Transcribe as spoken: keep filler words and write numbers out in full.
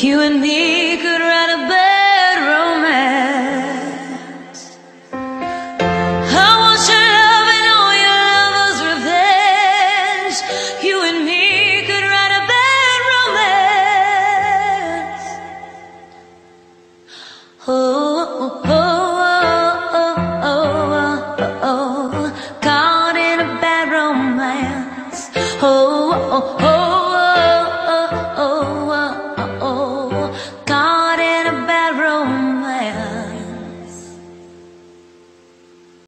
You and me could write a bad romance. I want your love and all your lovers' revenge. You and me could write a bad romance. Oh, oh, oh, oh, oh, oh, oh, oh. Caught in a bad romance. Oh, oh, oh, oh.